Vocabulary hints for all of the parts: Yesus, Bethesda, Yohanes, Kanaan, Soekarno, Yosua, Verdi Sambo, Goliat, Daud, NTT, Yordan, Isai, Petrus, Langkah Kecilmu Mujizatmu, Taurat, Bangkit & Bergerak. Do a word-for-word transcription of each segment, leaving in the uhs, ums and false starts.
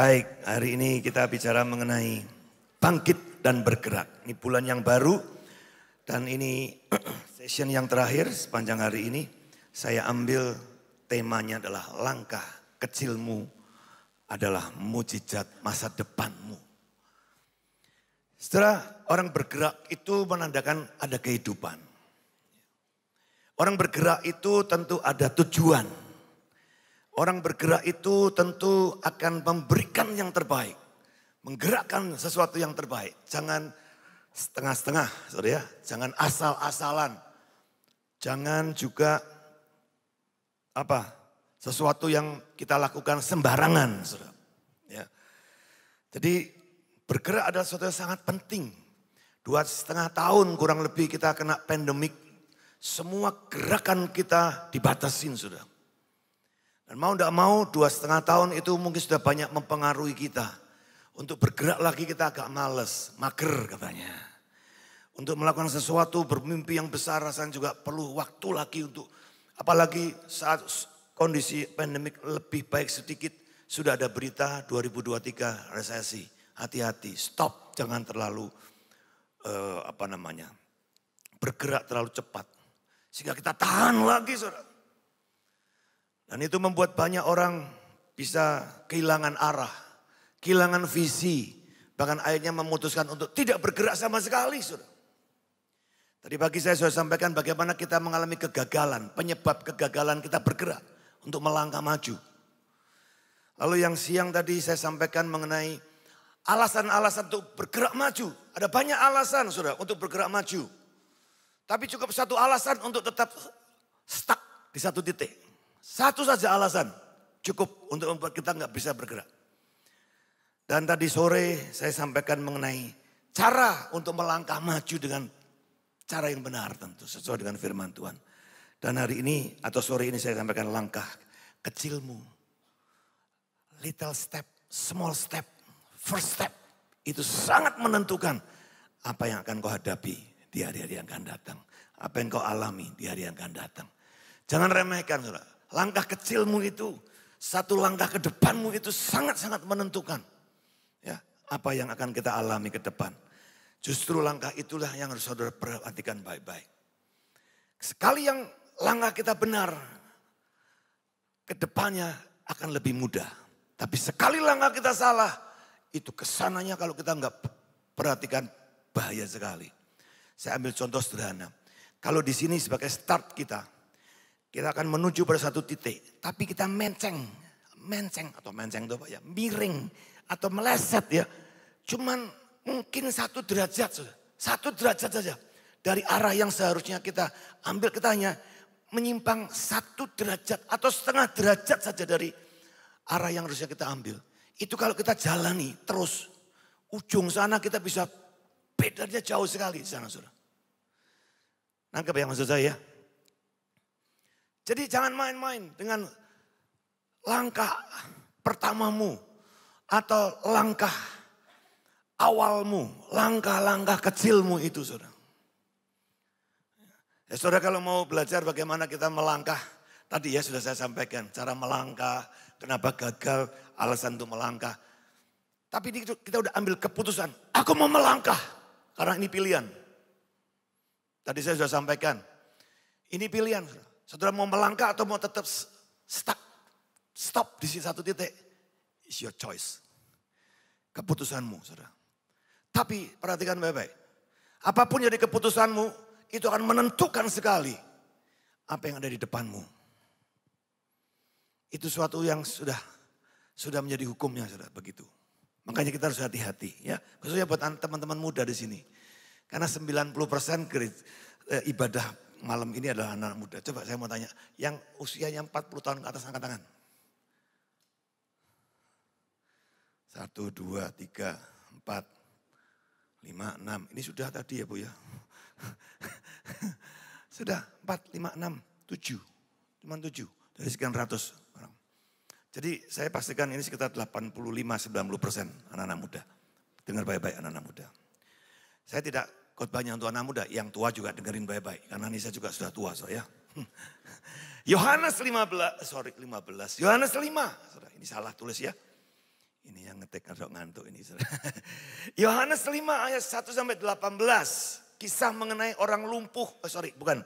Baik, hari ini kita bicara mengenai bangkit dan bergerak. Ini bulan yang baru dan ini session yang terakhir sepanjang hari ini. Saya ambil temanya adalah langkah kecilmu adalah mujizat masa depanmu. Setelah orang bergerak itu menandakan ada kehidupan. Orang bergerak itu tentu ada tujuan. Orang bergerak itu tentu akan memberikan yang terbaik. Menggerakkan sesuatu yang terbaik. Jangan setengah-setengah, saudara. Jangan asal-asalan. Jangan juga apa sesuatu yang kita lakukan sembarangan, saudara. Ya. Jadi bergerak adalah sesuatu yang sangat penting. Dua setengah tahun kurang lebih kita kena pandemik. Semua gerakan kita dibatasin, saudara. Dan mau tidak mau dua setengah tahun itu mungkin sudah banyak mempengaruhi kita. Untuk bergerak lagi kita agak males, mager katanya. Untuk melakukan sesuatu bermimpi yang besar rasanya juga perlu waktu lagi untuk. Apalagi saat kondisi pandemik lebih baik sedikit. Sudah ada berita dua ribu dua puluh tiga resesi. Hati-hati, stop, jangan terlalu uh, apa namanya bergerak terlalu cepat. Sehingga kita tahan lagi, saudara. Dan itu membuat banyak orang bisa kehilangan arah, kehilangan visi. Bahkan akhirnya memutuskan untuk tidak bergerak sama sekali. Saudara. Tadi pagi saya sudah sampaikan bagaimana kita mengalami kegagalan. Penyebab kegagalan kita bergerak untuk melangkah maju. Lalu yang siang tadi saya sampaikan mengenai alasan-alasan untuk bergerak maju. Ada banyak alasan, saudara, untuk bergerak maju. Tapi cukup satu alasan untuk tetap stuck di satu titik. Satu saja alasan cukup untuk membuat kita nggak bisa bergerak. Dan tadi sore saya sampaikan mengenai cara untuk melangkah maju dengan cara yang benar tentu. Sesuai dengan firman Tuhan. Dan hari ini atau sore ini saya sampaikan langkah kecilmu. Little step, small step, first step. Itu sangat menentukan apa yang akan kau hadapi di hari-hari yang akan datang. Apa yang kau alami di hari yang akan datang. Jangan remehkan, saudara. Langkah kecilmu itu, satu langkah ke depanmu itu sangat-sangat menentukan. Ya, apa yang akan kita alami ke depan. Justru langkah itulah yang harus saudara perhatikan baik-baik. Sekali yang langkah kita benar, ke depannya akan lebih mudah. Tapi sekali langkah kita salah, itu kesananya kalau kita nggak perhatikan bahaya sekali. Saya ambil contoh sederhana. Kalau di sini sebagai start kita, kita akan menuju pada satu titik, tapi kita menceng, menceng atau menceng itu apa ya, miring atau meleset ya. Cuman mungkin satu derajat, satu derajat saja dari arah yang seharusnya kita ambil, kita hanya menyimpang satu derajat atau setengah derajat saja dari arah yang harusnya kita ambil. Itu kalau kita jalani terus ujung sana kita bisa bedanya jauh sekali sana, saudara. Nangkep ya maksud saya ya? Jadi jangan main-main dengan langkah pertamamu atau langkah awalmu, langkah-langkah kecilmu itu, saudara. Ya, saudara kalau mau belajar bagaimana kita melangkah, tadi ya sudah saya sampaikan cara melangkah, kenapa gagal, alasan untuk melangkah. Tapi ini kita udah ambil keputusan, aku mau melangkah karena ini pilihan. Tadi saya sudah sampaikan, ini pilihan, saudara. Saudara mau melangkah atau mau tetap stuck, stop di satu titik. It's your choice. Keputusanmu, saudara. Tapi perhatikan baik-baik. Apapun jadi keputusanmu, itu akan menentukan sekali apa yang ada di depanmu. Itu suatu yang sudah sudah menjadi hukumnya, saudara, begitu. Makanya kita harus hati-hati, ya. Khususnya buat teman-teman muda di sini. Karena sembilan puluh persen ibadah malam ini adalah anak muda. Coba saya mau tanya, yang usianya empat puluh tahun ke atas angkat tangan. Satu, dua, tiga, empat, lima, enam. Ini sudah tadi ya Bu ya. Sudah, empat, lima, enam, tujuh. Cuman tujuh dari sekian ratus orang. Jadi saya pastikan ini sekitar delapan puluh lima sampai sembilan puluh persen anak-anak muda. Dengar baik-baik anak-anak muda. Saya tidak khotbahnya untuk anak muda, yang tua juga dengerin baik-baik. Karena ini saya juga sudah tua, saudara ya. Yohanes lima belas, sorry lima belas. Yohanes lima, saudara, ini salah tulis ya. Ini yang ngetik kalau ngantuk ini. Yohanes lima ayat satu sampai delapan belas. Kisah mengenai orang lumpuh, oh sorry bukan.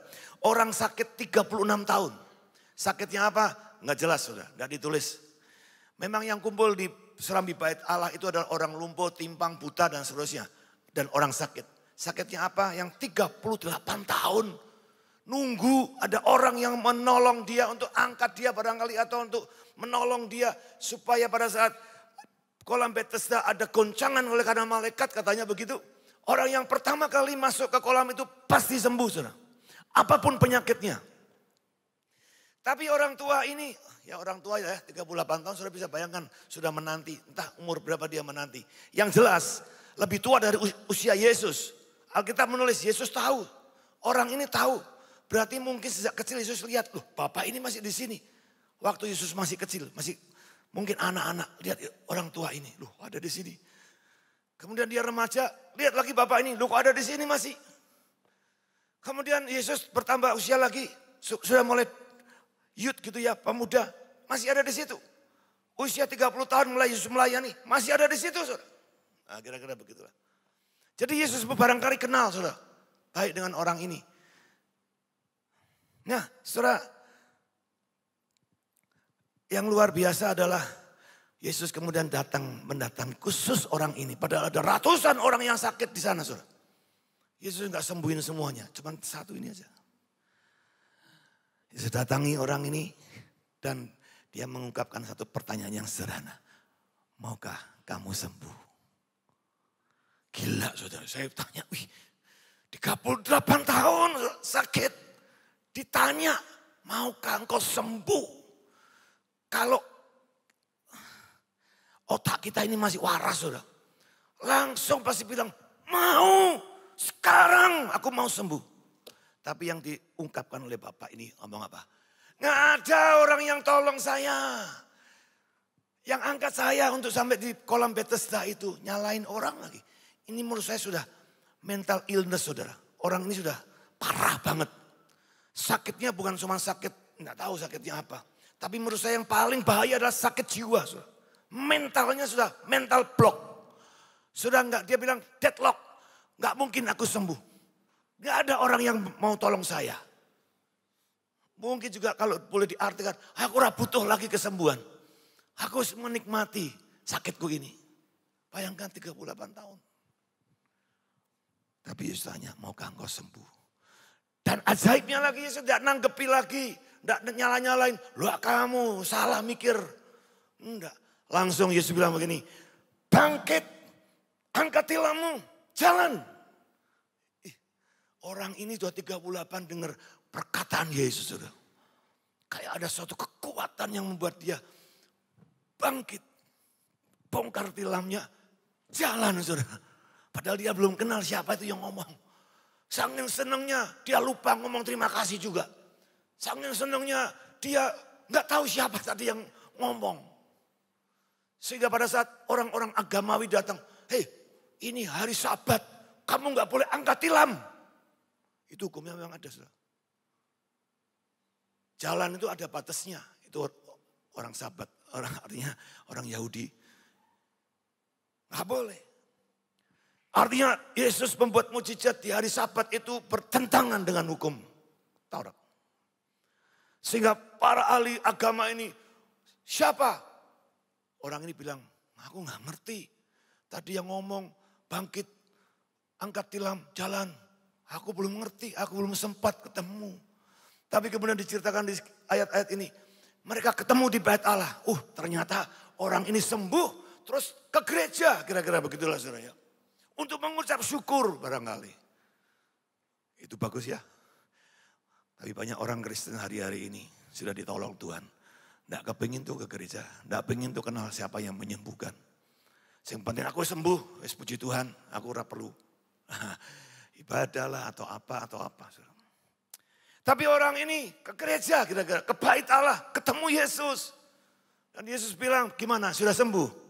Orang sakit tiga puluh enam tahun. Sakitnya apa? Nggak jelas sudah, nggak ditulis. Memang yang kumpul di Serambi Bait Allah itu adalah orang lumpuh, timpang, buta dan seterusnya. Dan orang sakit. Sakitnya apa? Yang tiga puluh delapan tahun. Nunggu ada orang yang menolong dia untuk angkat dia barangkali. Atau untuk menolong dia supaya pada saat kolam Bethesda ada goncangan oleh karena malaikat katanya begitu. Orang yang pertama kali masuk ke kolam itu pasti sembuh, saudara. Apapun penyakitnya. Tapi orang tua ini, ya orang tua ya tiga puluh delapan tahun sudah bisa bayangkan. Sudah menanti, entah umur berapa dia menanti. Yang jelas lebih tua dari usia Yesus. Alkitab menulis Yesus tahu. Orang ini tahu. Berarti mungkin sejak kecil Yesus lihat. Loh, Bapak ini masih di sini. Waktu Yesus masih kecil, masih mungkin anak-anak. Lihat orang tua ini, loh ada di sini. Kemudian dia remaja, lihat lagi bapak ini, lu kok ada di sini masih. Kemudian Yesus bertambah usia lagi, sudah mulai youth gitu ya, pemuda, masih ada di situ. Usia tiga puluh tahun mulai Yesus melayani, masih ada di situ, saudara. Nah, kira-kira begitulah. Jadi Yesus barangkali kenal, saudara, baik dengan orang ini. Nah, saudara, yang luar biasa adalah Yesus kemudian datang, mendatang khusus orang ini. Padahal ada ratusan orang yang sakit di sana, saudara. Yesus nggak sembuhin semuanya, cuman satu ini aja. Yesus datangi orang ini dan dia mengungkapkan satu pertanyaan yang sederhana. Maukah kamu sembuh? Gila, saudara. Saya tanya, wih, tiga puluh delapan tahun sakit. Ditanya, maukah engkau sembuh? Kalau otak kita ini masih waras, saudara. Langsung pasti bilang, mau, sekarang aku mau sembuh. Tapi yang diungkapkan oleh Bapak ini ngomong apa? Nggak ada orang yang tolong saya. Yang angkat saya untuk sampai di kolam Bethesda itu. Nyalain orang lagi. Ini menurut saya sudah mental illness, saudara. Orang ini sudah parah banget. Sakitnya bukan cuma sakit, nggak tahu sakitnya apa. Tapi menurut saya yang paling bahaya adalah sakit jiwa, saudara. Mentalnya sudah mental block. Sudah enggak, dia bilang deadlock. Enggak mungkin aku sembuh. Enggak ada orang yang mau tolong saya. Mungkin juga kalau boleh diartikan, aku ora butuh lagi kesembuhan. Aku menikmati sakitku ini. Bayangkan tiga puluh delapan tahun. Tapi Yesus tanya, maukah engkau sembuh? Dan ajaibnya lagi Yesus tidak nanggepi lagi. Tidak nyala-nyalain. Loh kamu salah mikir. Enggak. Langsung Yesus bilang begini, bangkit, angkat tilammu, jalan. Eh, orang ini sudah tiga puluh delapan dengar perkataan Yesus. Sudah. Kayak ada suatu kekuatan yang membuat dia bangkit. Bongkar tilamnya, jalan. Saudara. Padahal dia belum kenal siapa itu yang ngomong. Saking senangnya dia lupa ngomong terima kasih juga. Saking senangnya dia nggak tahu siapa tadi yang ngomong. Sehingga pada saat orang-orang agamawi datang, hei ini hari sabat, kamu nggak boleh angkat tilam. Itu hukumnya memang ada. Saudara. Jalan itu ada batasnya, itu orang sabat, orang artinya orang Yahudi. Nggak boleh. Artinya Yesus membuat mujizat di hari sabat itu bertentangan dengan hukum Taurat. Sehingga para ahli agama ini, siapa? Orang ini bilang, aku gak ngerti. Tadi yang ngomong, bangkit, angkat tilam, jalan. Aku belum ngerti, aku belum sempat ketemu. Tapi kemudian diceritakan di ayat-ayat ini. Mereka ketemu di Bait Allah. Uh, ternyata orang ini sembuh. Terus ke gereja, kira-kira begitulah saudara ya. Untuk mengucap syukur barangkali. Itu bagus ya. Tapi banyak orang Kristen hari-hari ini sudah ditolong Tuhan. Nggak kepingin tuh ke gereja, nggak pengen tuh kenal siapa yang menyembuhkan. Yang penting aku sembuh, wes puji Tuhan, aku ora perlu ibadah lah atau apa atau apa. Tapi orang ini ke gereja, kira-kira ke Bait Allah, ketemu Yesus. Dan Yesus bilang, gimana sudah sembuh?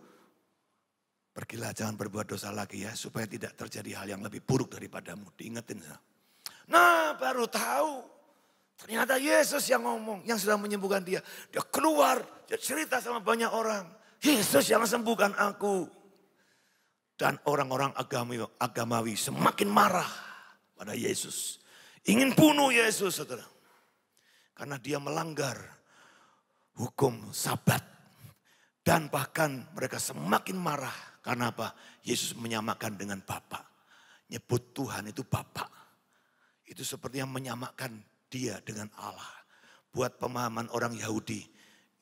Pergilah jangan berbuat dosa lagi ya, supaya tidak terjadi hal yang lebih buruk daripadamu. Diingetin. Nah baru tahu. Ternyata Yesus yang ngomong, yang sudah menyembuhkan dia. Dia keluar, dia cerita sama banyak orang. Yesus yang sembuhkan aku. Dan orang-orang agamawi semakin marah pada Yesus. Ingin bunuh Yesus, saudara. Karena dia melanggar hukum Sabat. Dan bahkan mereka semakin marah. Karena apa? Yesus menyamakan dengan Bapa. Nyebut Tuhan itu Bapa. Itu sepertinya menyamakan dia dengan Allah. Buat pemahaman orang Yahudi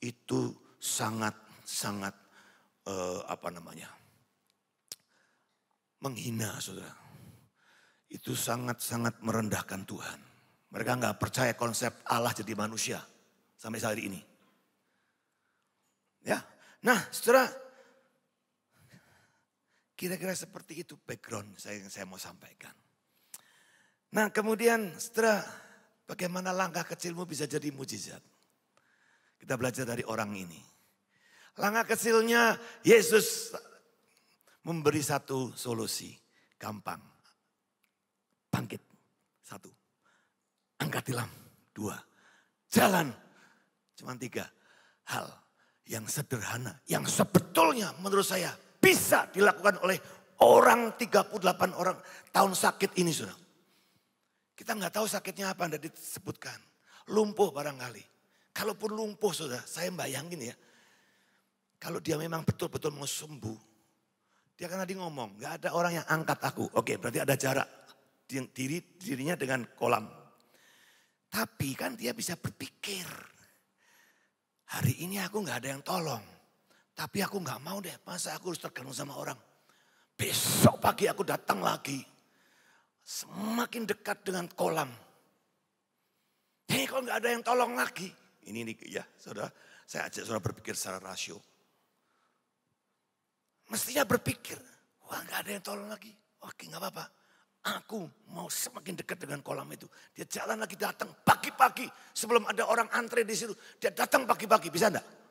itu sangat-sangat eh, apa namanya? menghina, saudara. Itu sangat-sangat merendahkan Tuhan. Mereka nggak percaya konsep Allah jadi manusia sampai hari ini. Ya, nah, saudara. Kira-kira seperti itu background saya yang saya mau sampaikan. Nah kemudian setelah bagaimana langkah kecilmu bisa jadi mujizat. Kita belajar dari orang ini. Langkah kecilnya Yesus memberi satu solusi. Gampang. Bangkit. Satu. Angkat tilam. Dua. Jalan. Cuma tiga. Hal yang sederhana. Yang sebetulnya menurut saya bisa dilakukan oleh orang tiga puluh delapan orang tahun sakit ini, saudara. Kita nggak tahu sakitnya apa, Anda disebutkan. Lumpuh barangkali. Kalaupun lumpuh, saudara, saya bayangin ya. Kalau dia memang betul-betul mau sembuh. Dia kan tadi ngomong, nggak ada orang yang angkat aku. Oke, berarti ada jarak diri dirinya dengan kolam. Tapi kan dia bisa berpikir. Hari ini aku nggak ada yang tolong. Tapi aku gak mau deh, masa aku harus tergantung sama orang. Besok pagi aku datang lagi. Semakin dekat dengan kolam. Hei, kalau gak ada yang tolong lagi. Ini nih ya saudara, saya ajak saudara berpikir secara rasio. Mestinya berpikir, wah gak ada yang tolong lagi. Oke gak apa-apa, aku mau semakin dekat dengan kolam itu. Dia jalan lagi datang pagi-pagi sebelum ada orang antre di situ. Dia datang pagi-pagi, bisa enggak?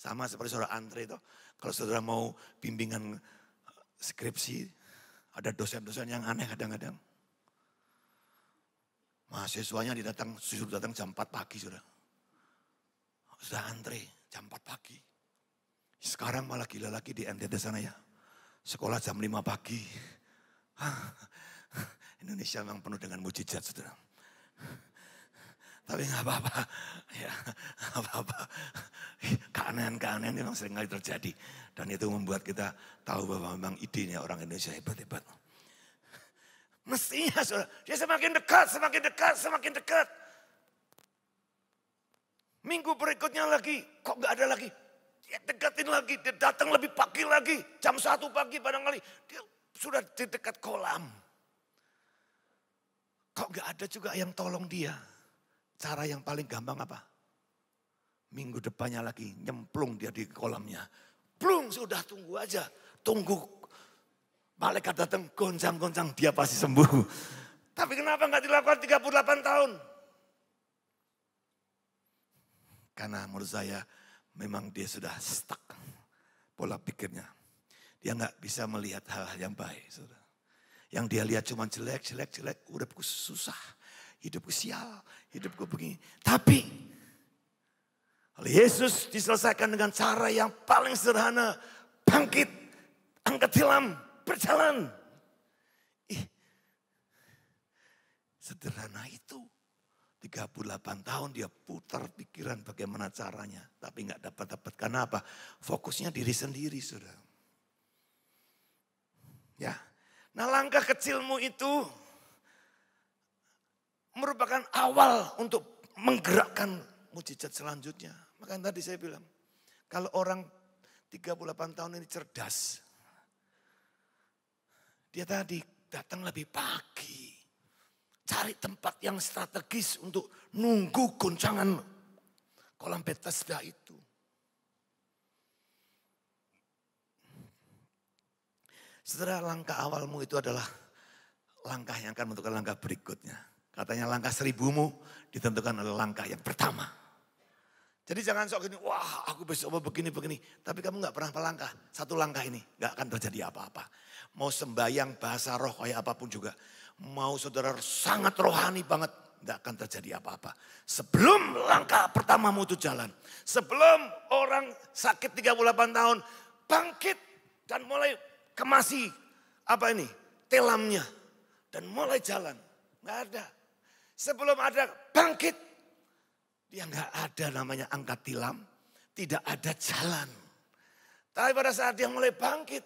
Sama seperti saudara antre itu, kalau saudara mau bimbingan skripsi, ada dosen-dosen yang aneh kadang-kadang. Mahasiswanya didatang, suruh datang jam empat pagi saudara. Sudah antre jam empat pagi. Sekarang malah gila lagi di N T T sana ya. Sekolah jam lima pagi. Indonesia memang penuh dengan mujizat saudara. Tapi nggak apa-apa, ya nggak apa-apa. Keanehan-keanehan memang sering kali terjadi. Dan itu membuat kita tahu bahwa memang idenya orang Indonesia hebat-hebat. Mestinya saudara, dia semakin dekat, semakin dekat, semakin dekat. Minggu berikutnya lagi, kok nggak ada lagi. Dia dekatin lagi, dia datang lebih pagi lagi. jam satu pagi barangkali, dia sudah di dekat kolam. Kok nggak ada juga yang tolong dia. Cara yang paling gampang apa? Minggu depannya lagi nyemplung dia di kolamnya. Plung, sudah tunggu aja. Tunggu malaikat datang goncang-goncang dia pasti sembuh. Tapi kenapa nggak dilakukan tiga puluh delapan tahun? Karena menurut saya memang dia sudah stuck pola pikirnya. Dia nggak bisa melihat hal-hal yang baik. Saudara. Yang dia lihat cuma jelek, jelek, jelek. Udah susah. Hidupku sial, hidupku begini. Tapi oleh Yesus diselesaikan dengan cara yang paling sederhana. Bangkit, angkat tilam, berjalan. Ih, sederhana itu. tiga puluh delapan tahun dia putar pikiran bagaimana caranya. Tapi gak dapat-dapat. Karena apa? Fokusnya diri sendiri, saudara. Ya, nah langkah kecilmu itu merupakan awal untuk menggerakkan mujizat selanjutnya. Makanya tadi saya bilang, kalau orang tiga puluh delapan tahun ini cerdas, dia tadi datang lebih pagi, cari tempat yang strategis untuk nunggu goncangan kolam Bethesda itu. Setelah langkah awalmu itu adalah langkah yang akan menentukan langkah berikutnya. Katanya langkah seribumu ditentukan oleh langkah yang pertama. Jadi jangan sok gini, wah aku besok mau begini-begini. Tapi kamu gak pernah melangkah. Satu langkah ini gak akan terjadi apa-apa. Mau sembahyang bahasa roh kayak apapun juga. Mau saudara sangat rohani banget. Tidak akan terjadi apa-apa. Sebelum langkah pertamamu itu jalan. Sebelum orang sakit tiga puluh delapan tahun bangkit dan mulai kemasi apa ini telamnya. Dan mulai jalan. Nggak ada. Sebelum ada bangkit. Dia nggak ada namanya angkat tilam. Tidak ada jalan. Tapi pada saat dia mulai bangkit.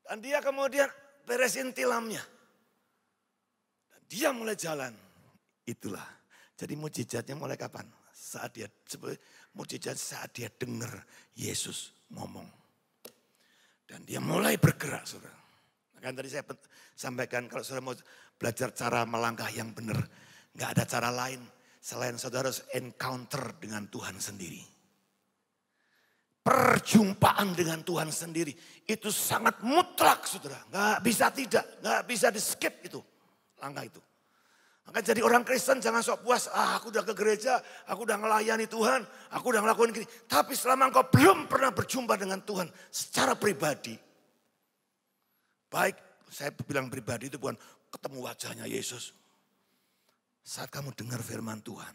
Dan dia kemudian beresin tilamnya. Dan dia mulai jalan. Itulah. Jadi mujizatnya mulai kapan? Saat dia mujizat saat dia dengar Yesus ngomong. Dan dia mulai bergerak, Saudara. Kan tadi saya sampaikan kalau Saudara mau belajar cara melangkah yang benar, nggak ada cara lain selain Saudara harus encounter dengan Tuhan sendiri. Perjumpaan dengan Tuhan sendiri itu sangat mutlak, Saudara. Nggak bisa tidak, nggak bisa di skip itu langkah itu. Maka jadi orang Kristen jangan sok puas, ah aku udah ke gereja, aku udah ngelayani Tuhan, aku udah ngelakuin gini. Tapi selama engkau belum pernah berjumpa dengan Tuhan secara pribadi. Baik, saya bilang pribadi itu bukan ketemu wajahnya Yesus. Saat kamu dengar firman Tuhan.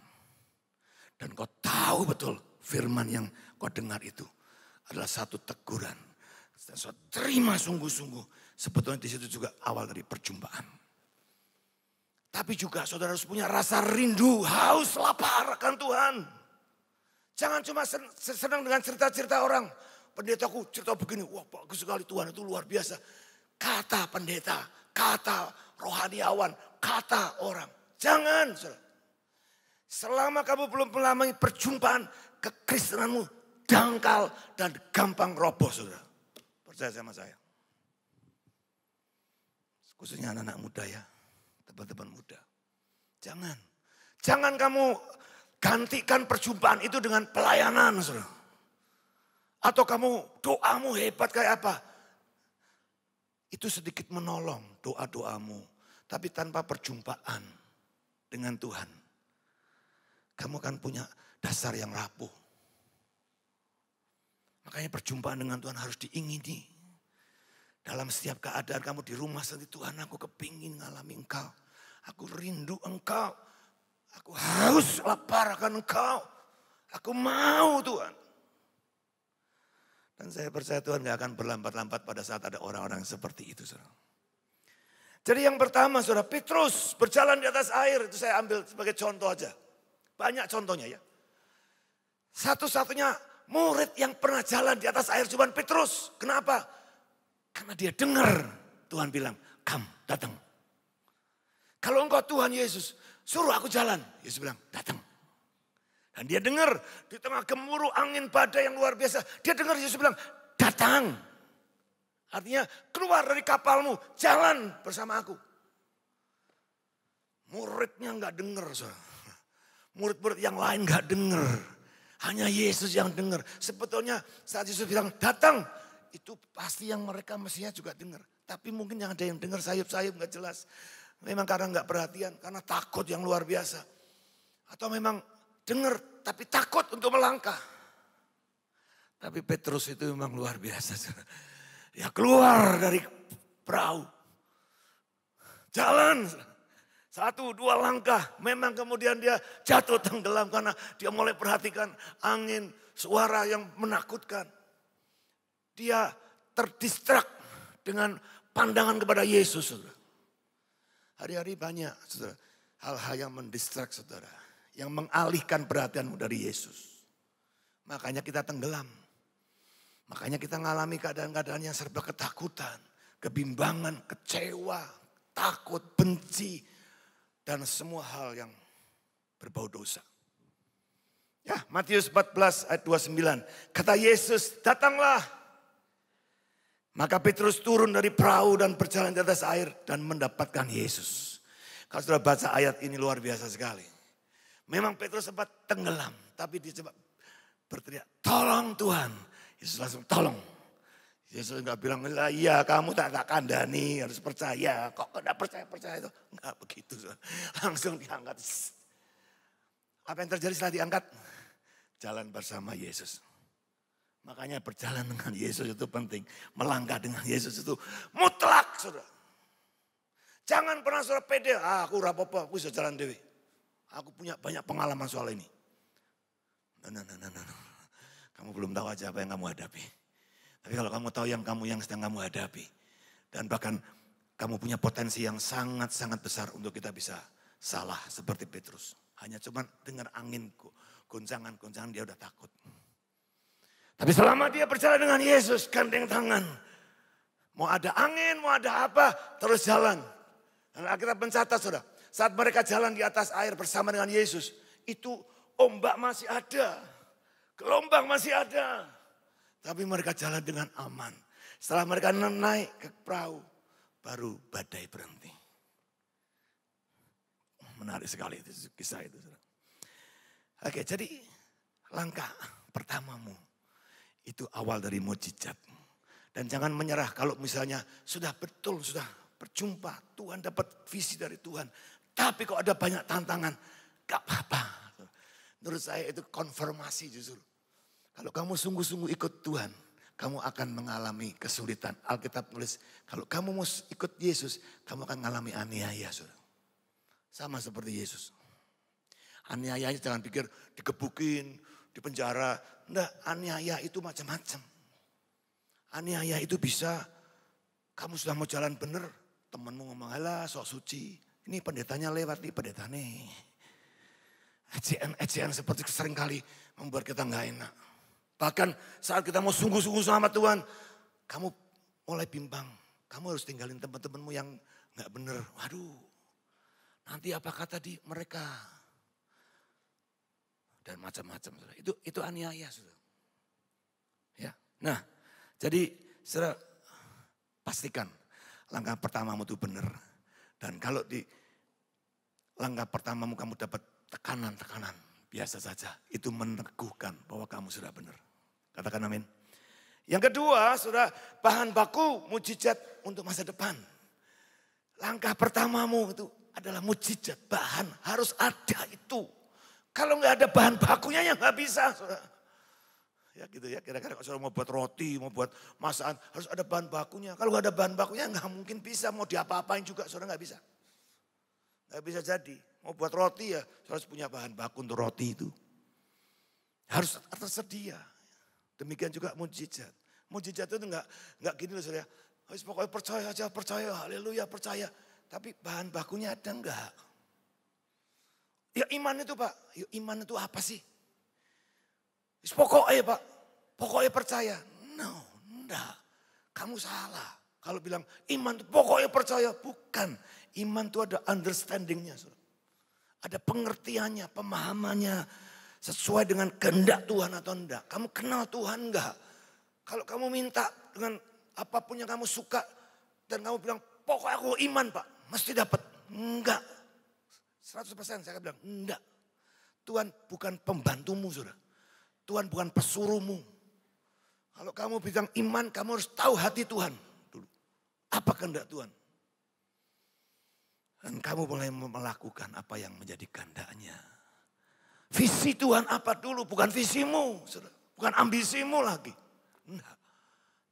Dan kau tahu betul firman yang kau dengar itu adalah satu teguran. Dan kau terima sungguh-sungguh. Sebetulnya di situ juga awal dari perjumpaan. Tapi juga saudara harus punya rasa rindu, haus, lapar akan Tuhan. Jangan cuma senang dengan cerita-cerita orang. Pendetaku cerita begini, wah bagus sekali Tuhan itu luar biasa. Kata pendeta, kata rohaniawan, kata orang. Jangan. Saudara. Selama kamu belum mengalami perjumpaan kekristenanmu dangkal dan gampang roboh, Saudara. Percaya sama saya. Khususnya anak-anak muda ya. Teman-teman muda. Jangan. Jangan kamu gantikan perjumpaan itu dengan pelayanan. Saudara. Atau kamu doamu hebat kayak apa. Itu sedikit menolong doa-doamu. Tapi tanpa perjumpaan dengan Tuhan. Kamu kan punya dasar yang rapuh. Makanya perjumpaan dengan Tuhan harus diingini. Dalam setiap keadaan kamu di rumah sendiri. Tuhan aku kepingin ngalami engkau. Aku rindu engkau. Aku haus lapar akan engkau. Aku mau Tuhan. Dan saya percaya Tuhan gak akan berlambat-lambat pada saat ada orang-orang seperti itu. Saudara. Jadi yang pertama Saudara, Petrus berjalan di atas air. Itu saya ambil sebagai contoh aja. Banyak contohnya ya. Satu-satunya murid yang pernah jalan di atas air cuma Petrus. Kenapa? Karena dia dengar Tuhan bilang, "Kam, datang." Kalau engkau Tuhan Yesus, suruh aku jalan. Yesus bilang, datang. Dan dia dengar di tengah gemuruh angin badai yang luar biasa. Dia dengar Yesus bilang, datang. Artinya keluar dari kapalmu, jalan bersama aku. Muridnya nggak dengar, Saudara. Murid-murid yang lain nggak dengar. Hanya Yesus yang dengar. Sebetulnya saat Yesus bilang, datang. Itu pasti yang mereka mestinya juga dengar. Tapi mungkin yang ada yang dengar sayup-sayup gak jelas. Memang karena gak perhatian, karena takut yang luar biasa. Atau memang dengar tapi takut untuk melangkah. Tapi Petrus itu memang luar biasa. Dia keluar dari perahu. Jalan. Satu, dua langkah. Memang kemudian dia jatuh tenggelam karena dia mulai perhatikan angin, suara yang menakutkan. Dia terdistrak dengan pandangan kepada Yesus, Saudara. Hari-hari banyak, Saudara, hal-hal yang mendistrak, Saudara. Yang mengalihkan perhatianmu dari Yesus. Makanya kita tenggelam. Makanya kita mengalami keadaan-keadaan yang serba ketakutan. Kebimbangan, kecewa, takut, benci. Dan semua hal yang berbau dosa. Ya, Matius empat belas ayat dua puluh sembilan. Kata Yesus, datanglah. Maka Petrus turun dari perahu dan berjalan di atas air dan mendapatkan Yesus. Kalau sudah baca ayat ini luar biasa sekali. Memang Petrus sempat tenggelam. Tapi dia coba berteriak, tolong Tuhan. Yesus langsung tolong. Yesus nggak bilang, iya kamu tak tak kandani harus percaya. Kok nggak percaya-percaya itu? Nggak begitu. Langsung diangkat. Apa yang terjadi setelah diangkat? Jalan bersama Yesus. Makanya berjalan dengan Yesus itu penting. Melangkah dengan Yesus itu mutlak, Saudara. Jangan pernah Saudara pede, ah, aku rapopo, aku bisa jalan dewi. Aku punya banyak pengalaman soal ini. No, no, no, no, no. Kamu belum tahu aja apa yang kamu hadapi. Tapi kalau kamu tahu yang kamu yang sedang kamu hadapi. Dan bahkan kamu punya potensi yang sangat-sangat besar untuk kita bisa salah seperti Petrus. Hanya cuma dengar angin goncangan-goncangan dia udah takut. Tapi selama dia berjalan dengan Yesus, gandeng tangan. Mau ada angin, mau ada apa, terus jalan. Dan Alkitab mencatat saudara, saat mereka jalan di atas air bersama dengan Yesus, itu ombak masih ada, gelombang masih ada. Tapi mereka jalan dengan aman. Setelah mereka naik ke perahu, baru badai berhenti. Menarik sekali itu kisah itu. Saudara. Oke, jadi langkah pertamamu. Itu awal dari mujizat. Dan jangan menyerah kalau misalnya sudah betul, sudah berjumpa. Tuhan dapat visi dari Tuhan. Tapi kok ada banyak tantangan. Gak apa-apa. Menurut saya itu konfirmasi justru. Kalau kamu sungguh-sungguh ikut Tuhan, kamu akan mengalami kesulitan. Alkitab tulis, kalau kamu mau ikut Yesus, kamu akan mengalami aniaya. Saudara. Sama seperti Yesus. Aniayanya jangan pikir dikebukin, di penjara, enggak, aniaya itu macam-macam. Aniaya itu bisa, kamu sudah mau jalan bener, temenmu ngomong, alah sok suci, ini pendetanya lewat nih, pendeta nih. Ejaan-ejaan seperti sering kali membuat kita nggak enak. Bahkan saat kita mau sungguh-sungguh sama Tuhan, kamu mulai bimbang, kamu harus tinggalin teman-temanmu yang nggak bener. Waduh, nanti apa kata di mereka? Dan macam-macam, saudara. Itu itu aniaya, saudara. Ya, nah, jadi saudara pastikan langkah pertamamu itu benar. Dan kalau di langkah pertamamu kamu dapat tekanan-tekanan, biasa saja. Itu meneguhkan bahwa kamu sudah benar. Katakan amin. Yang kedua, saudara, bahan baku mujizat untuk masa depan. Langkah pertamamu itu adalah mujizat, bahan harus ada itu. Kalau nggak ada bahan bakunya ya nggak bisa, saudara. Ya gitu ya, kira-kira kalau saudara mau buat roti, mau buat masakan, harus ada bahan bakunya. Kalau nggak ada bahan bakunya nggak mungkin bisa, mau diapa-apain juga saudara nggak bisa. Nggak bisa jadi, mau buat roti ya saudara harus punya bahan baku untuk roti itu. Harus tersedia, demikian juga mujizat. Mujizat itu nggak nggak gini loh saudara, harus pokoknya percaya aja, percaya, haleluya, percaya. Tapi bahan bakunya ada nggak? Ya iman itu Pak, ya iman itu apa sih? Pokoknya Pak, pokoknya percaya. No, enggak. Kamu salah. Kalau bilang iman itu pokoknya percaya, bukan. Iman itu ada understandingnya. Ada pengertiannya, pemahamannya. Sesuai dengan kehendak Tuhan atau enggak. Kamu kenal Tuhan enggak? Kalau kamu minta dengan apapun yang kamu suka. Dan kamu bilang, pokoknya aku iman Pak. Mesti dapat. Enggak. seratus persen saya bilang, enggak. Tuhan bukan pembantumu, saudara. Tuhan bukan pesuruhmu. Kalau kamu bilang iman, kamu harus tahu hati Tuhan dulu. Apa kehendak Tuhan? Dan kamu boleh melakukan apa yang menjadi kehendaknya. Visi Tuhan apa dulu, bukan visimu, saudara. Bukan ambisimu lagi. Enggak.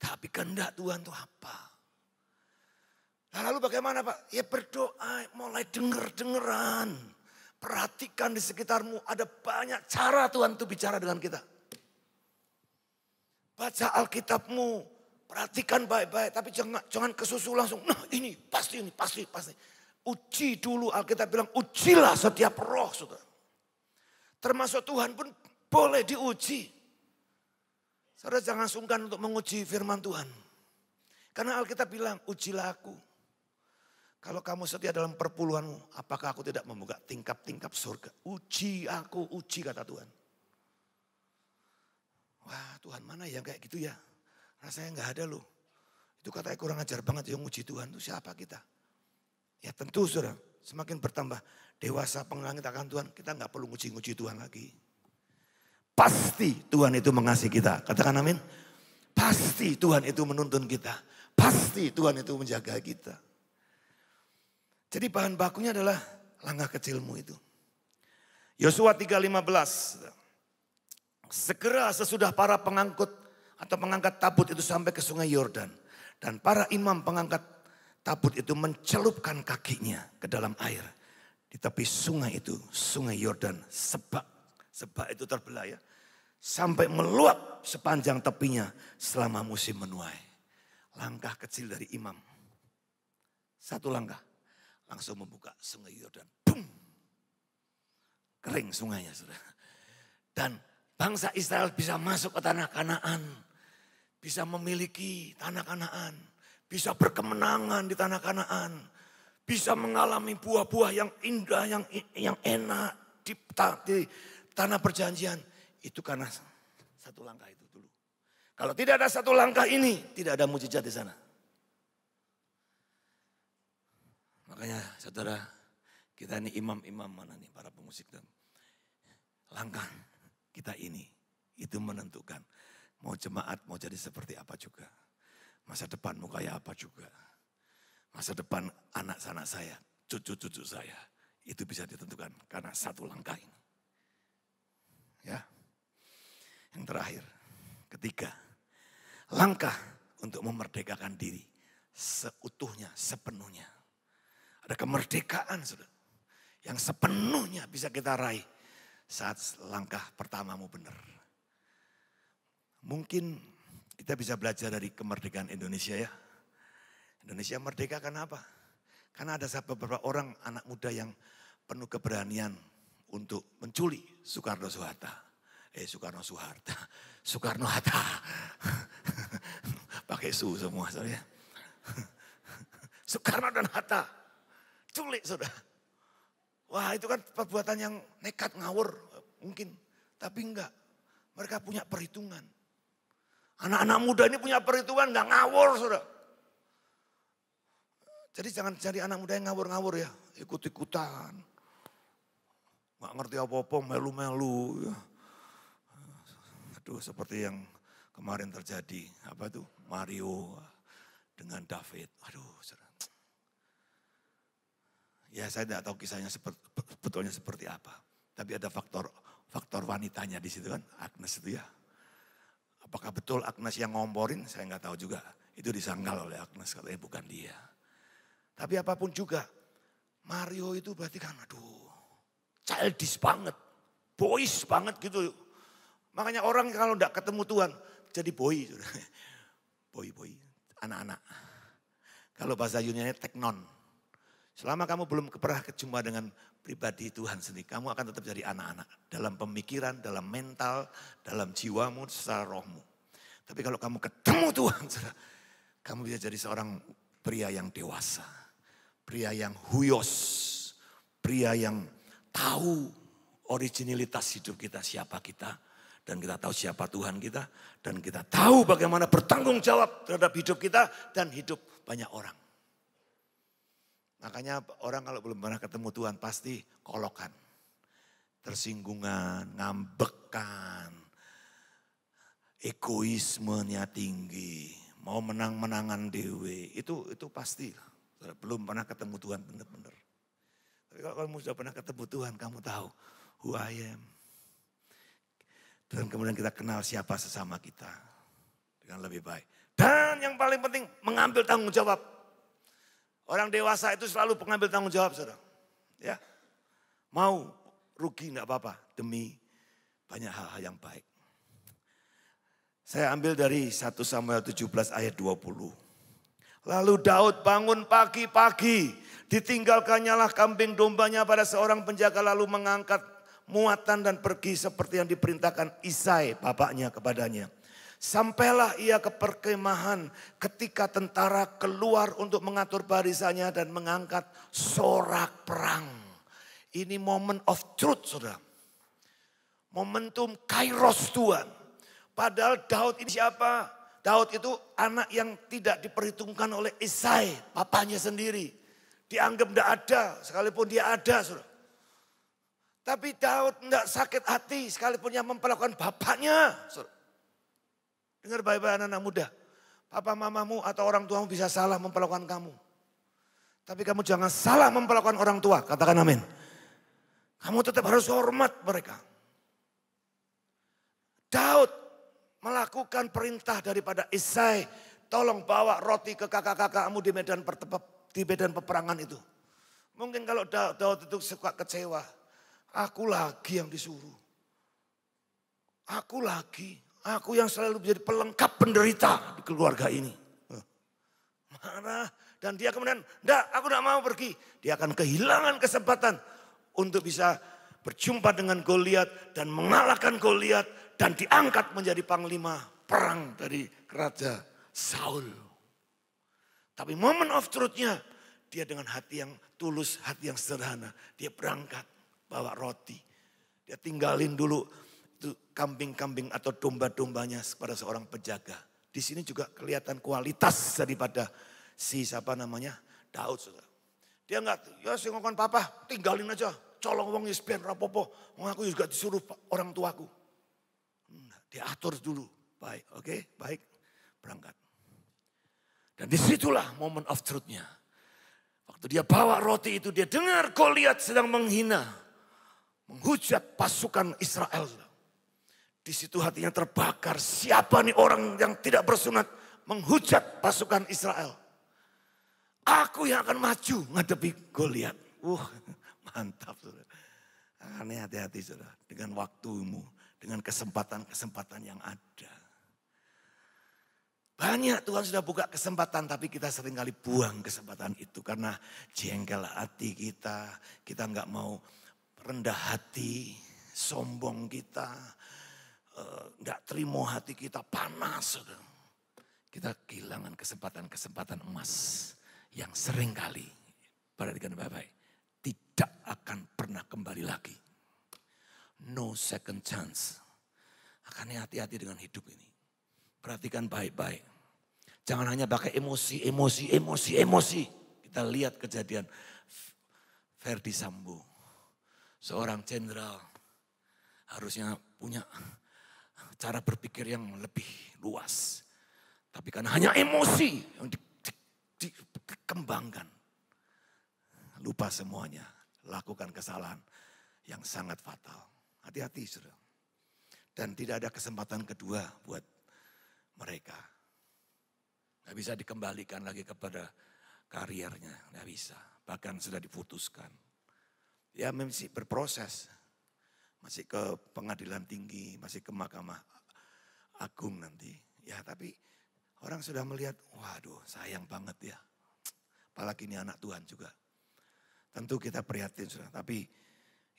Tapi kehendak Tuhan itu apa? Nah, lalu bagaimana Pak? Ya berdoa, mulai denger-dengeran. Perhatikan di sekitarmu, ada banyak cara Tuhan itu bicara dengan kita. Baca Alkitabmu, perhatikan baik-baik. Tapi jangan, jangan kesusu langsung, nah ini pasti, ini pasti, pasti. Uji dulu, Alkitab bilang ujilah setiap roh. Saudara. Termasuk Tuhan pun boleh diuji. Saudara jangan sungkan untuk menguji firman Tuhan. Karena Alkitab bilang, ujilah aku. Kalau kamu setia dalam perpuluhanmu, apakah aku tidak membuka tingkap-tingkap surga? Uji aku, uji kata Tuhan. Wah Tuhan mana ya kayak gitu ya? Rasanya gak ada loh. Itu katanya kurang ajar banget yang uji Tuhan itu siapa kita? Ya tentu saudara, semakin bertambah dewasa pengenangan akan Tuhan, kita gak perlu uji-uji Tuhan lagi. Pasti Tuhan itu mengasihi kita, katakan amin. Pasti Tuhan itu menuntun kita. Pasti Tuhan itu menjaga kita. Jadi bahan bakunya adalah langkah kecilmu itu. Yosua tiga lima belas. Segera sesudah para pengangkut atau pengangkat tabut itu sampai ke sungai Yordan. Dan para imam pengangkat tabut itu mencelupkan kakinya ke dalam air. Di tepi sungai itu, sungai Yordan, sebak. Sebak itu terbelah ya. Sampai meluap sepanjang tepinya selama musim menuai. Langkah kecil dari imam. Satu langkah. Langsung membuka sungai Yordan. Bum! Kering sungainya. Saudara. Dan bangsa Israel bisa masuk ke tanah Kanaan. Bisa memiliki tanah Kanaan. Bisa berkemenangan di tanah Kanaan. Bisa mengalami buah-buah yang indah, yang yang enak di, di tanah perjanjian. Itu karena satu langkah itu dulu. Kalau tidak ada satu langkah ini, tidak ada mujizat di sana. Makanya saudara, kita ini imam-imam mana nih para pemusik. Dan langkah kita ini, itu menentukan. Mau jemaat, mau jadi seperti apa juga. Masa depanmu kayak apa juga. Masa depan anak-anak saya, cucu-cucu saya, itu bisa ditentukan karena satu langkah ini. Ya. Yang terakhir, ketiga, langkah untuk memerdekakan diri seutuhnya, sepenuhnya. Ada kemerdekaan, saudara, yang sepenuhnya bisa kita raih saat langkah pertamamu benar. Mungkin kita bisa belajar dari kemerdekaan Indonesia ya. Indonesia merdeka karena apa? Karena ada beberapa orang anak muda yang penuh keberanian untuk menculik Soekarno-Soeharto. Eh Soekarno-Soeharto, Soekarno-Hatta. Pakai su semua soalnya. Soekarno dan Hatta. Culik sudah. Wah itu kan perbuatan yang nekat ngawur mungkin. Tapi enggak. Mereka punya perhitungan. Anak-anak muda ini punya perhitungan enggak ngawur sudah. Jadi jangan cari anak muda yang ngawur-ngawur ya. Ikut-ikutan. Gak ngerti apa-apa, melu-melu. Ya. Aduh seperti yang kemarin terjadi. Apa tuh? Mario dengan David. Aduh. Ya saya tidak tahu kisahnya sebetulnya seperti apa. Tapi ada faktor faktor wanitanya di situ kan. Agnes itu ya. Apakah betul Agnes yang ngomporin? Saya nggak tahu juga. Itu disangkal oleh Agnes. Katanya bukan dia. Tapi apapun juga, Mario itu berarti kan aduh, childish banget, boys banget gitu. Makanya orang kalau enggak ketemu Tuhan, jadi boy. Boy-boy, anak-anak. Kalau bahasa Yunani teknon. Selama kamu belum pernah berjumpa dengan pribadi Tuhan sendiri, kamu akan tetap jadi anak-anak. Dalam pemikiran, dalam mental, dalam jiwamu, secara rohmu. Tapi kalau kamu ketemu Tuhan, kamu bisa jadi seorang pria yang dewasa. Pria yang huyos, pria yang tahu originalitas hidup kita, siapa kita. Dan kita tahu siapa Tuhan kita. Dan kita tahu bagaimana bertanggung jawab terhadap hidup kita dan hidup banyak orang. Makanya orang kalau belum pernah ketemu Tuhan pasti kolokan. Tersinggungan, ngambekan. Egoismenya tinggi, mau menang-menangan dewe. Itu, itu pasti. Belum pernah ketemu Tuhan benar-benar. Tapi kalau kamu sudah pernah ketemu Tuhan, kamu tahu who I am. Dan kemudian kita kenal siapa sesama kita dengan lebih baik. Dan yang paling penting mengambil tanggung jawab. Orang dewasa itu selalu pengambil tanggung jawab, saudara. Ya, mau rugi nggak apa-apa demi banyak hal-hal yang baik. Saya ambil dari satu Samuel tujuh belas ayat dua puluh. Lalu Daud bangun pagi-pagi, ditinggalkannyalah kambing dombanya pada seorang penjaga lalu mengangkat muatan dan pergi seperti yang diperintahkan Isai bapaknya kepadanya. Sampailah ia ke perkemahan ketika tentara keluar untuk mengatur barisannya dan mengangkat sorak perang. Ini moment of truth saudara. Momentum kairos Tuhan. Padahal Daud ini siapa? Daud itu anak yang tidak diperhitungkan oleh Isai, papanya sendiri. Dianggap tidak ada, sekalipun dia ada. Saudara. Tapi Daud tidak sakit hati, sekalipun yang memperlakukan bapaknya. Saudara. Dengar baik-baik anak-anak muda. Papa mamamu atau orang tuamu bisa salah memperlakukan kamu. Tapi kamu jangan salah memperlakukan orang tua, katakan amin. Kamu tetap harus hormat mereka. Daud melakukan perintah daripada Isai, tolong bawa roti ke kakak-kakakmu di medan di medan peperangan itu. Mungkin kalau Daud itu suka kecewa, aku lagi yang disuruh. Aku lagi, aku yang selalu menjadi pelengkap penderita di keluarga ini. Marah, dan dia kemudian, enggak, aku enggak mau pergi. Dia akan kehilangan kesempatan untuk bisa berjumpa dengan Goliat dan mengalahkan Goliat dan diangkat menjadi panglima perang dari Raja Saul. Tapi moment of truth-nya, dia dengan hati yang tulus, hati yang sederhana, dia berangkat bawa roti. Dia tinggalin dulu itu kambing-kambing atau domba-dombanya kepada seorang penjaga. Di sini juga kelihatan kualitas daripada si siapa namanya Daud. Saudara. Dia nggak, ya singokan papa, tinggalin aja. Colong wong yusben rapopo, aku juga disuruh orang tuaku. Dia atur dulu, baik, oke, okay, baik, berangkat. Dan disitulah moment of truth-nya. Waktu dia bawa roti itu, dia dengar Goliat sedang menghina, menghujat pasukan Israel. Di situ hatinya terbakar, siapa nih orang yang tidak bersunat menghujat pasukan Israel. Aku yang akan maju ngadepi Goliat. Wah, mantap saudara. Makanya hati-hati saudara, dengan waktumu, dengan kesempatan-kesempatan yang ada. Banyak Tuhan sudah buka kesempatan, tapi kita seringkali buang kesempatan itu. Karena jengkel hati kita, kita nggak mau rendah hati, sombong kita. Enggak terima hati kita panas. Saudara. Kita kehilangan kesempatan-kesempatan emas yang seringkali perhatikan baik-baik tidak akan pernah kembali lagi. No second chance. Makanya hati-hati dengan hidup ini. Perhatikan baik-baik. Jangan hanya pakai emosi, emosi, emosi, emosi. Kita lihat kejadian Verdi Sambo. Seorang jenderal harusnya punya cara berpikir yang lebih luas. Tapi kan hanya emosi yang dikembangkan. Lupa semuanya. Lakukan kesalahan yang sangat fatal. Hati-hati saudara. Dan tidak ada kesempatan kedua buat mereka. Gak bisa dikembalikan lagi kepada kariernya. Gak bisa. Bahkan sudah diputuskan. Ya masih berproses. Masih ke pengadilan tinggi, masih ke mahkamah agung nanti. Ya tapi orang sudah melihat, waduh sayang banget ya. Apalagi ini anak Tuhan juga. Tentu kita prihatin sudah, tapi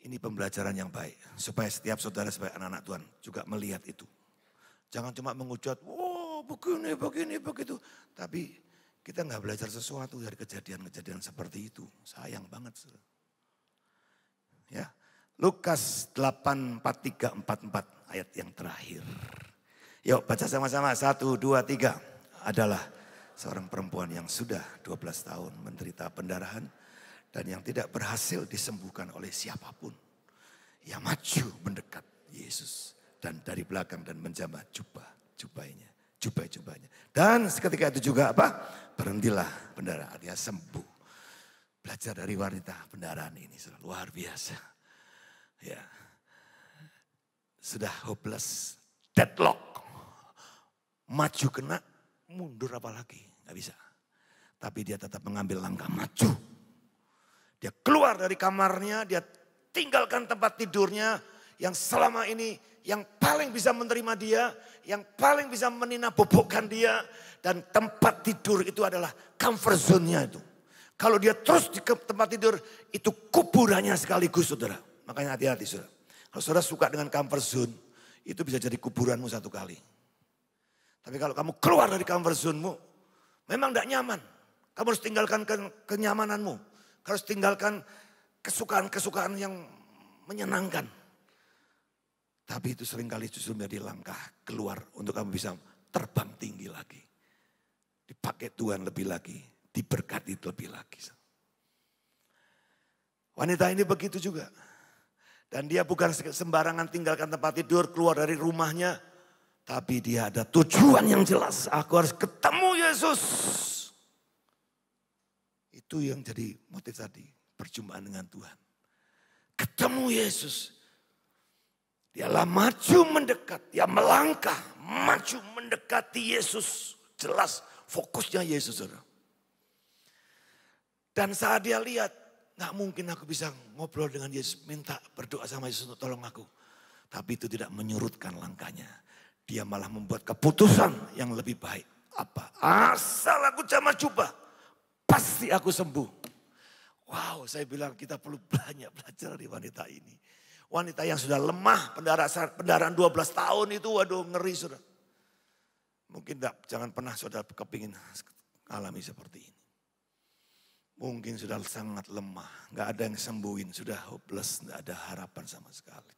ini pembelajaran yang baik. Supaya setiap saudara sebagai anak-anak Tuhan juga melihat itu. Jangan cuma mengucap, wow begini, begini, begitu. Tapi kita nggak belajar sesuatu dari kejadian-kejadian seperti itu. Sayang banget sudah. Ya. Lukas delapan, empat puluh tiga, empat puluh empat ayat yang terakhir. Yuk baca sama-sama, satu, dua, tiga. Adalah seorang perempuan yang sudah dua belas tahun menderita pendarahan dan yang tidak berhasil disembuhkan oleh siapapun. Ia maju mendekat Yesus dan dari belakang dan menjamah jubah, jubahnya, jubah-jubahnya. Dan seketika itu juga apa? Berhentilah pendarahan, dia sembuh. Belajar dari wanita pendarahan ini luar biasa. Ya, sudah hopeless, deadlock, maju kena, mundur apa lagi, gak bisa. Tapi dia tetap mengambil langkah maju. Dia keluar dari kamarnya, dia tinggalkan tempat tidurnya yang selama ini yang paling bisa menerima dia, yang paling bisa meninabobokan dia. Dan tempat tidur itu adalah comfort zone-nya itu. Kalau dia terus di tempat tidur, itu kuburannya sekaligus saudara. Makanya hati-hati saudara. Kalau saudara suka dengan comfort zone, itu bisa jadi kuburanmu satu kali. Tapi kalau kamu keluar dari comfort zonemu, memang tidak nyaman. Kamu harus tinggalkan kenyamananmu. Kamu harus tinggalkan kesukaan-kesukaan yang menyenangkan. Tapi itu seringkali justru menjadi langkah keluar untuk kamu bisa terbang tinggi lagi. Dipakai Tuhan lebih lagi, diberkati lebih lagi. Wanita ini begitu juga. Dan dia bukan sembarangan tinggalkan tempat tidur, keluar dari rumahnya. Tapi dia ada tujuan yang jelas. Aku harus ketemu Yesus. Itu yang jadi motif tadi. Perjumpaan dengan Tuhan. Ketemu Yesus. Dialah maju mendekat. Dia melangkah. Maju mendekati Yesus. Jelas fokusnya Yesus. Dan saat dia lihat. Gak mungkin aku bisa ngobrol dengan Yesus, minta berdoa sama Yesus untuk tolong aku. Tapi itu tidak menyurutkan langkahnya. Dia malah membuat keputusan yang lebih baik. Apa? Asal aku cuma coba, pasti aku sembuh. Wow, saya bilang kita perlu banyak belajar dari wanita ini. Wanita yang sudah lemah, pendarahan dua belas tahun itu waduh ngeri sudah. Mungkin enggak, jangan pernah saudara kepingin alami seperti ini. Mungkin sudah sangat lemah, nggak ada yang sembuhin, sudah hopeless, nggak ada harapan sama sekali.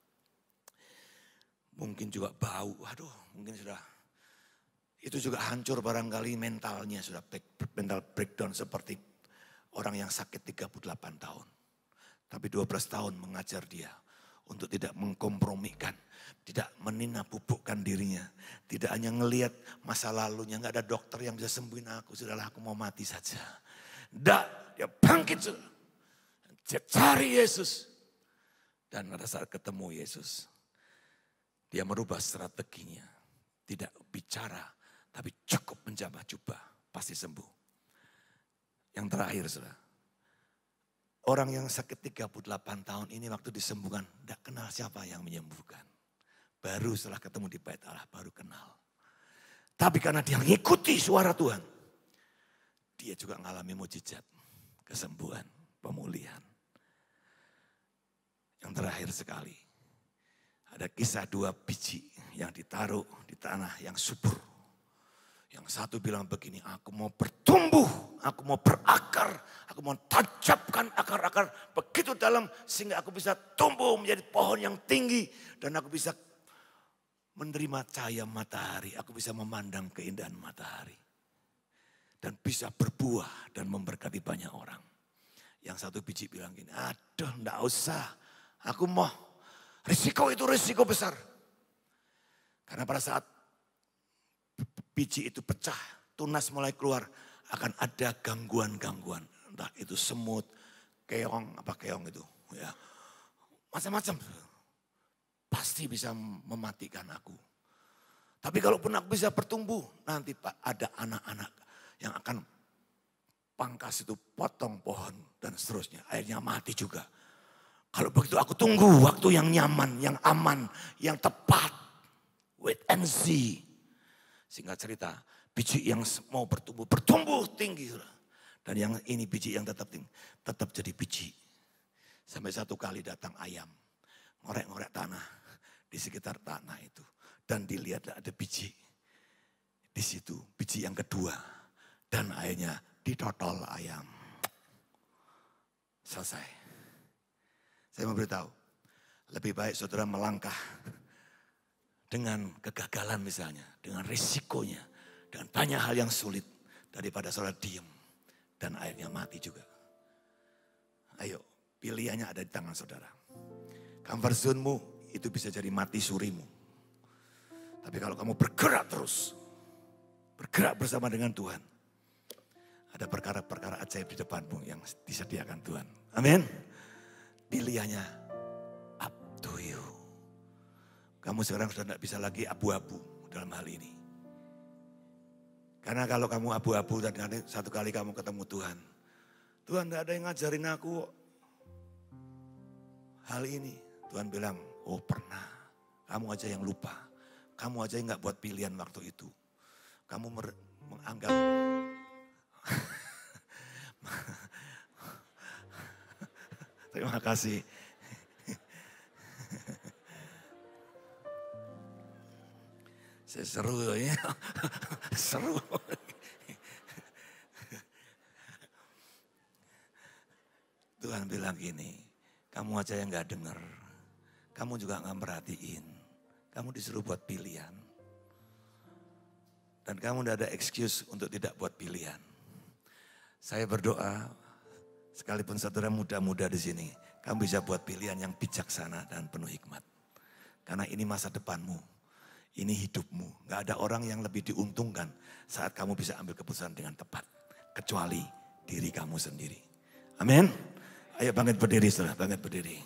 Mungkin juga bau, aduh, mungkin sudah itu juga hancur barangkali mentalnya, sudah mental breakdown seperti orang yang sakit tiga puluh delapan tahun. Tapi dua belas tahun mengajar dia untuk tidak mengkompromikan, tidak menina pupukkan dirinya, tidak hanya ngelihat masa lalunya, nggak ada dokter yang bisa sembuhin aku, sudahlah aku mau mati saja. Nggak. Dia bangkit sudah, dia cari Yesus. Dan pada saat ketemu Yesus, dia merubah strateginya. Tidak bicara, tapi cukup menjamah-jubah, pasti sembuh. Yang terakhir sudah, orang yang sakit tiga puluh delapan tahun ini waktu disembuhkan, tidak kenal siapa yang menyembuhkan. Baru setelah ketemu di Bait Allah, baru kenal. Tapi karena dia mengikuti suara Tuhan, dia juga mengalami mujizat. Kesembuhan, pemulihan. Yang terakhir sekali, ada kisah dua biji yang ditaruh di tanah yang subur. Yang satu bilang begini, aku mau bertumbuh, aku mau berakar, aku mau tancapkan akar-akar begitu dalam sehingga aku bisa tumbuh menjadi pohon yang tinggi. Dan aku bisa menerima cahaya matahari, aku bisa memandang keindahan matahari. Dan bisa berbuah dan memberkati banyak orang. Yang satu biji bilang gini, aduh enggak usah. Aku mau, risiko itu risiko besar. Karena pada saat biji itu pecah, tunas mulai keluar. Akan ada gangguan-gangguan. Entah itu semut, keong, apa keong itu. Ya, macam-macam. Pasti bisa mematikan aku. Tapi kalaupun aku bisa bertumbuh, nanti Pak ada anak-anak yang akan pangkas itu, potong pohon dan seterusnya. Akhirnya mati juga. Kalau begitu aku tunggu waktu yang nyaman, yang aman, yang tepat. Wait and see. Singkat cerita, biji yang mau bertumbuh, bertumbuh tinggi. Dan yang ini biji yang tetap tinggi, tetap jadi biji. Sampai satu kali datang ayam, ngorek-ngorek tanah di sekitar tanah itu. Dan dilihat ada biji di situ, biji yang kedua. Dan akhirnya ditotol ayam. Selesai. Saya mau beritahu, lebih baik saudara melangkah dengan kegagalan misalnya, dengan risikonya, dengan banyak hal yang sulit, daripada saudara diem dan akhirnya mati juga. Ayo, pilihannya ada di tangan saudara. Comfort zone-mu itu bisa jadi mati surimu. Tapi kalau kamu bergerak terus, bergerak bersama dengan Tuhan, ada perkara-perkara ajaib di depanmu yang disediakan Tuhan. Amin. Pilihannya up to you. Kamu sekarang sudah tidak bisa lagi abu-abu dalam hal ini. Karena kalau kamu abu-abu dan satu kali kamu ketemu Tuhan. Tuhan, tidak ada yang ngajarin aku hal ini. Tuhan bilang, oh pernah. Kamu aja yang lupa. Kamu aja yang gak buat pilihan waktu itu. Kamu menganggap... Terima kasih. Saya seru ya. Seru. Tuhan bilang gini, kamu aja yang gak dengar. Kamu juga gak merhatiin. Kamu disuruh buat pilihan. Dan kamu gak ada excuse untuk tidak buat pilihan. Saya berdoa, sekalipun saudara muda-muda di sini, kamu bisa buat pilihan yang bijaksana dan penuh hikmat. Karena ini masa depanmu, ini hidupmu. Gak ada orang yang lebih diuntungkan saat kamu bisa ambil keputusan dengan tepat. Kecuali diri kamu sendiri. Amin. Ayo bangkit berdiri saudara, bangkit berdiri.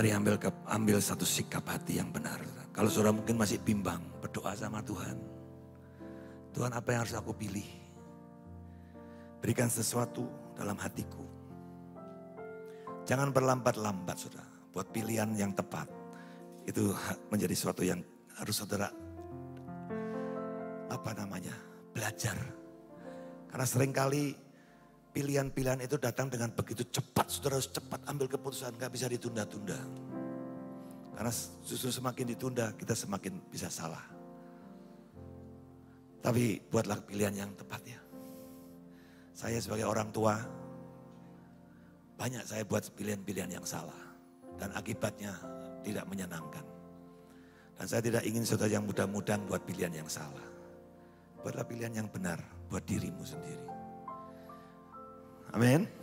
Mari ambil ambil satu sikap hati yang benar. Kalau saudara mungkin masih bimbang, berdoa sama Tuhan. Tuhan, apa yang harus aku pilih? Berikan sesuatu dalam hatiku. Jangan berlambat-lambat, saudara. Buat pilihan yang tepat. Itu menjadi sesuatu yang harus saudara, apa namanya, belajar. Karena seringkali pilihan-pilihan itu datang dengan begitu cepat. Saudara harus cepat ambil keputusan, gak bisa ditunda-tunda. Karena justru semakin ditunda, kita semakin bisa salah. Tapi buatlah pilihan yang tepat ya. Saya sebagai orang tua, banyak saya buat pilihan-pilihan yang salah. Dan akibatnya tidak menyenangkan. Dan saya tidak ingin saudara yang muda-muda buat pilihan yang salah. Buatlah pilihan yang benar buat dirimu sendiri. Amin.